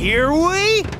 Here we